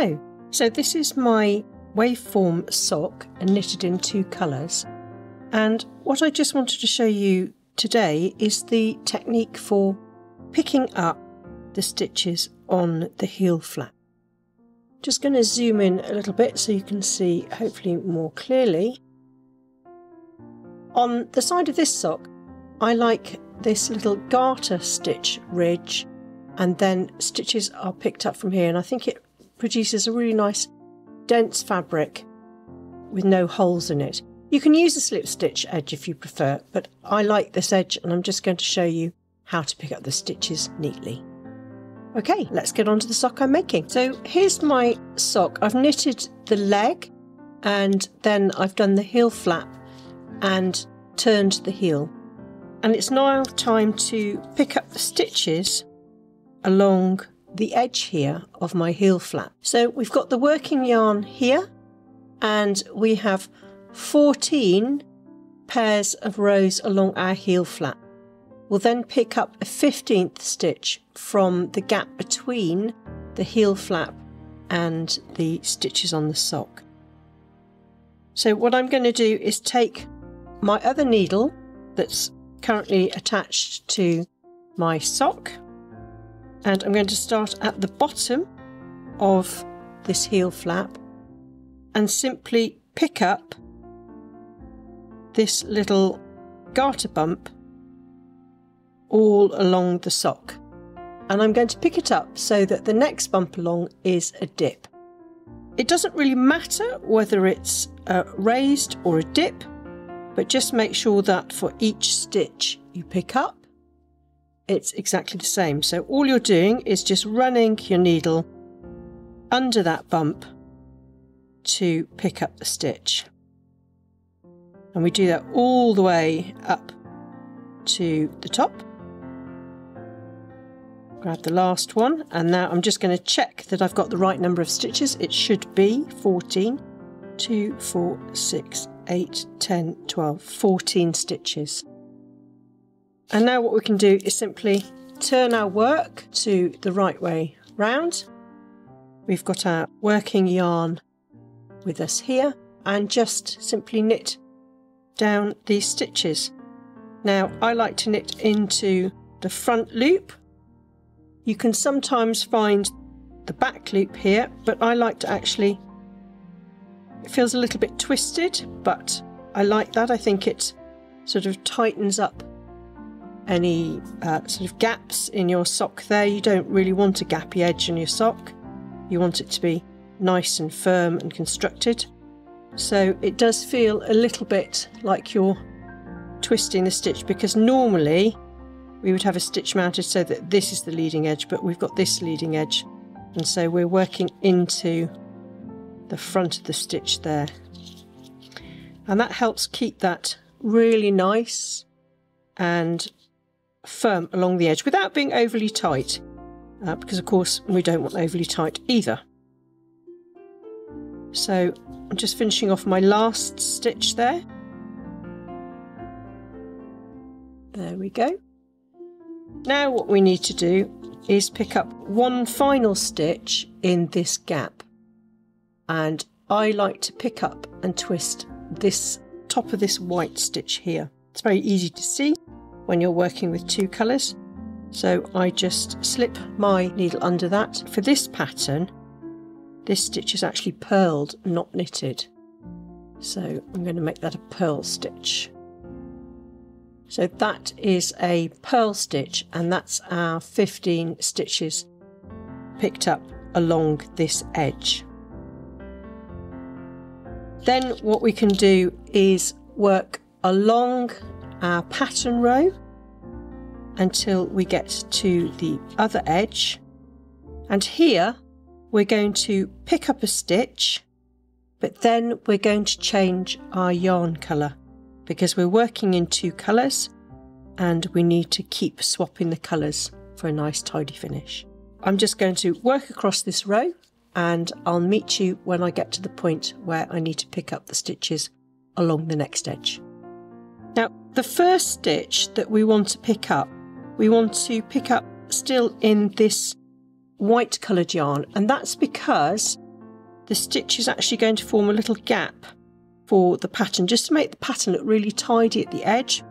Hello, so this is my waveform sock and knitted in two colours, and what I just wanted to show you today is the technique for picking up the stitches on the heel flap. Just going to zoom in a little bit so you can see hopefully more clearly. On the side of this sock I like this little garter stitch ridge, and then stitches are picked up from here, and I think it produces a really nice dense fabric with no holes in it. You can use a slip stitch edge if you prefer, but I like this edge and I'm just going to show you how to pick up the stitches neatly. Okay, let's get on to the sock I'm making. So here's my sock. I've knitted the leg and then I've done the heel flap and turned the heel, and it's now time to pick up the stitches along the edge here of my heel flap. So we've got the working yarn here and we have 14 pairs of rows along our heel flap. We'll then pick up a 15th stitch from the gap between the heel flap and the stitches on the sock. So what I'm going to do is take my other needle that's currently attached to my sock, and I'm going to start at the bottom of this heel flap and simply pick up this little garter bump all along the sock, and I'm going to pick it up so that the next bump along is a dip. It doesn't really matter whether it's raised or a dip, but just make sure that for each stitch you pick up it's exactly the same. So all you're doing is just running your needle under that bump to pick up the stitch, and we do that all the way up to the top. Grab the last one, and now I'm just going to check that I've got the right number of stitches. It should be 14, 2, 4, 6, 8, 10, 12, 14 stitches. And now what we can do is simply turn our work to the right way round. We've got our working yarn with us here, and just simply knit down these stitches. Now I like to knit into the front loop. You can sometimes find the back loop here, but I like to actually, it feels a little bit twisted, but I like that. I think it sort of tightens up any sort of gaps in your sock there. You don't really want a gappy edge on your sock. You want it to be nice and firm and constructed. So it does feel a little bit like you're twisting the stitch, because normally we would have a stitch mounted so that this is the leading edge, but we've got this leading edge, and so we're working into the front of the stitch there, and that helps keep that really nice and firm along the edge without being overly tight, because of course we don't want overly tight either. So I'm just finishing off my last stitch there. There we go. Now what we need to do is pick up one final stitch in this gap, and I like to pick up and twist this top of this white stitch here. It's very easy to see when you're working with two colours, so I just slip my needle under that. For this pattern, this stitch is actually purled, not knitted, so I'm going to make that a purl stitch. So that is a purl stitch, and that's our 15 stitches picked up along this edge. Then what we can do is work along our pattern row until we get to the other edge, and here we're going to pick up a stitch, but then we're going to change our yarn colour, because we're working in two colours and we need to keep swapping the colours for a nice tidy finish. I'm just going to work across this row, and I'll meet you when I get to the point where I need to pick up the stitches along the next edge. Now the first stitch that we want to pick up, we want to pick up still in this white coloured yarn, and that's because the stitch is actually going to form a little gap for the pattern, just to make the pattern look really tidy at the edge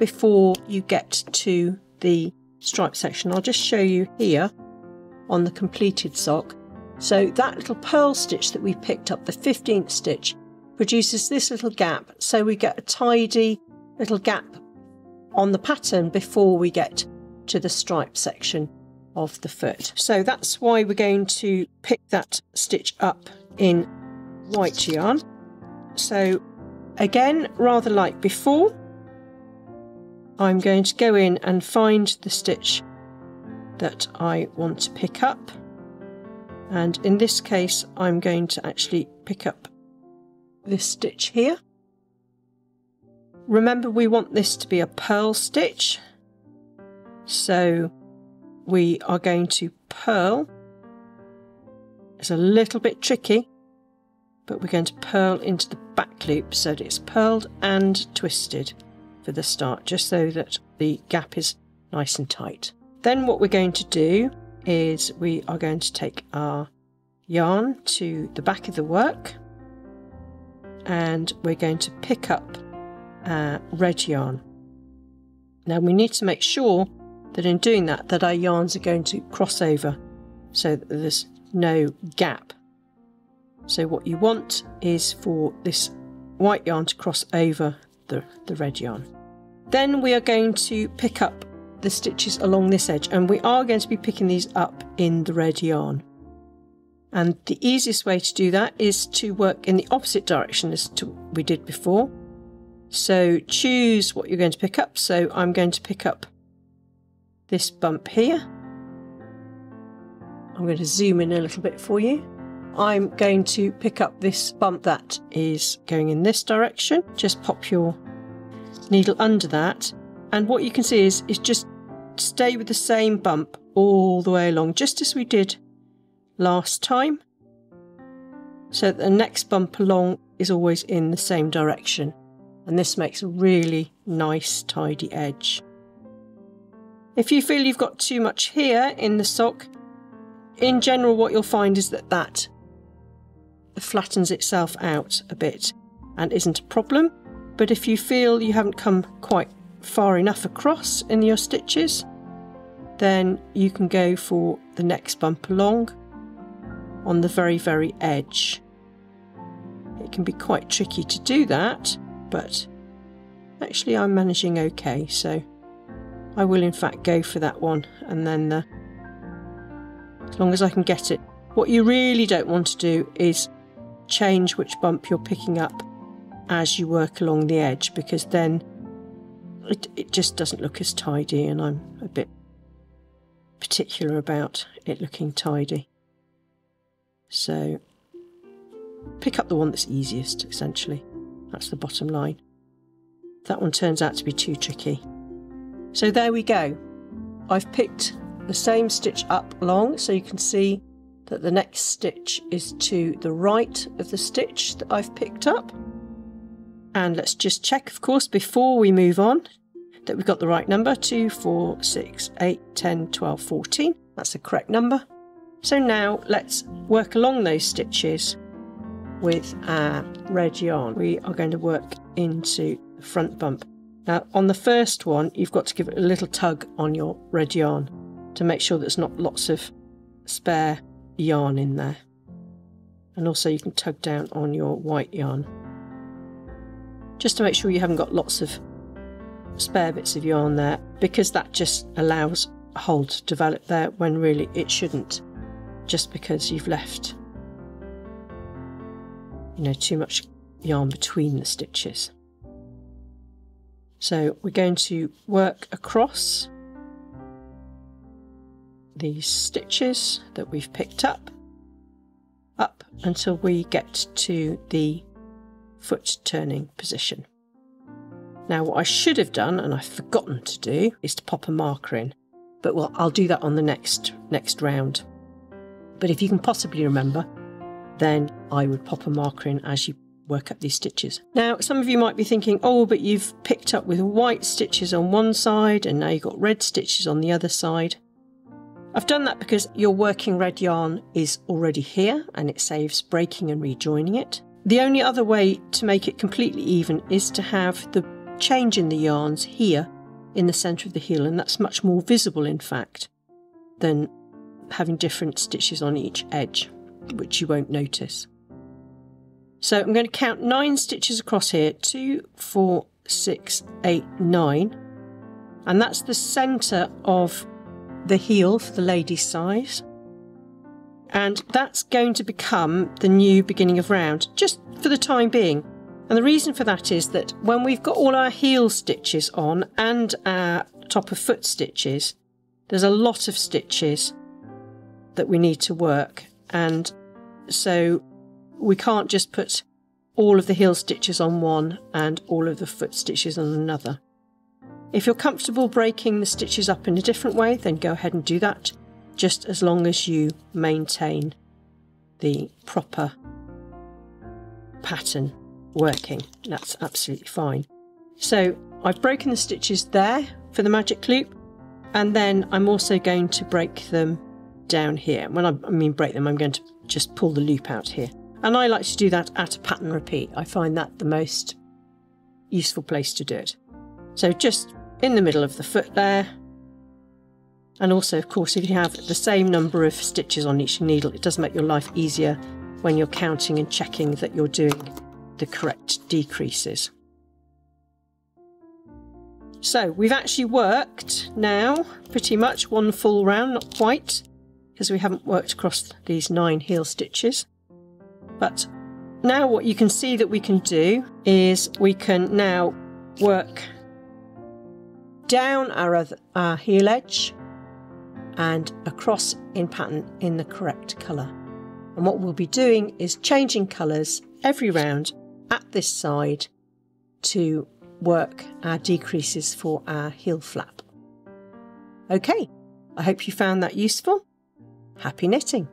before you get to the stripe section. I'll just show you here on the completed sock. So that little purl stitch that we picked up, the 15th stitch, produces this little gap, so we get a tidy little gap on the pattern before we get to the stripe section of the foot. So that's why we're going to pick that stitch up in white yarn. So again, rather like before, I'm going to go in and find the stitch that I want to pick up, and in this case I'm going to actually pick up this stitch here. Remember, we want this to be a purl stitch, so we are going to purl. It's a little bit tricky, but we're going to purl into the back loop so that it's purled and twisted for the start, just so that the gap is nice and tight. Then what we're going to do is we are going to take our yarn to the back of the work, and we're going to pick up red yarn. Now we need to make sure that in doing that our yarns are going to cross over so that there's no gap. So what you want is for this white yarn to cross over the red yarn. Then we are going to pick up the stitches along this edge, and we are going to be picking these up in the red yarn. And the easiest way to do that is to work in the opposite direction as to what we did before. So choose what you're going to pick up. So I'm going to pick up this bump here. I'm going to zoom in a little bit for you. I'm going to pick up this bump that is going in this direction. Just pop your needle under that, and what you can see is just stay with the same bump all the way along, just as we did last time, so that the next bump along is always in the same direction, and this makes a really nice tidy edge. If you feel you've got too much here in the sock, in general what you'll find is that that flattens itself out a bit and isn't a problem. But if you feel you haven't come quite far enough across in your stitches, then you can go for the next bump along on the very edge. It can be quite tricky to do that, but actually I'm managing okay, so I will in fact go for that one, and then as long as I can get it. What you really don't want to do is change which bump you're picking up as you work along the edge, because then it just doesn't look as tidy, and I'm a bit particular about it looking tidy. So pick up the one that's easiest, essentially. That's the bottom line. That one turns out to be too tricky. So there we go. I've picked the same stitch up along, so you can see that the next stitch is to the right of the stitch that I've picked up. And let's just check, of course, before we move on, that we've got the right number. 2, 4, 6, 8, 10, 12, 14. That's the correct number. So now let's work along those stitches with our red yarn. We are going to work into the front bump. Now on the first one, you've got to give it a little tug on your red yarn to make sure there's not lots of spare yarn in there. And also you can tug down on your white yarn, just to make sure you haven't got lots of spare bits of yarn there, because that just allows a hole to develop there when really it shouldn't, just because you've left, you know, too much yarn between the stitches. So we're going to work across these stitches that we've picked up until we get to the foot turning position. Now what I should have done, and I've forgotten to do, is to pop a marker in, but well, I'll do that on the next round. But if you can possibly remember, then I would pop a marker in as you work up these stitches. Now some of you might be thinking, oh, but you've picked up with white stitches on one side and now you've got red stitches on the other side. I've done that because your working red yarn is already here and it saves breaking and rejoining it. The only other way to make it completely even is to have the change in the yarns here in the centre of the heel, and that's much more visible in fact than having different stitches on each edge, which you won't notice. So I'm going to count 9 stitches across here, 2, 4, 6, 8, 9, and that's the centre of the heel for the lady size, and that's going to become the new beginning of round just for the time being. And the reason for that is that when we've got all our heel stitches on and our top of foot stitches, there's a lot of stitches that we need to work, and so we can't just put all of the heel stitches on one and all of the foot stitches on another. If you're comfortable breaking the stitches up in a different way, then go ahead and do that, just as long as you maintain the proper pattern working. That's absolutely fine. So I've broken the stitches there for the magic loop, and then I'm also going to break them down here. When I mean break them, I'm going to just pull the loop out here. And I like to do that at a pattern repeat. I find that the most useful place to do it. So just in the middle of the foot there. And also, of course, if you have the same number of stitches on each needle, it does make your life easier when you're counting and checking that you're doing the correct decreases. So we've actually worked now pretty much one full round, not quite, because we haven't worked across these 9 heel stitches. But now what you can see that we can do is we can now work down our heel edge and across in pattern in the correct colour. And what we'll be doing is changing colours every round at this side to work our decreases for our heel flap. Okay, I hope you found that useful. Happy knitting!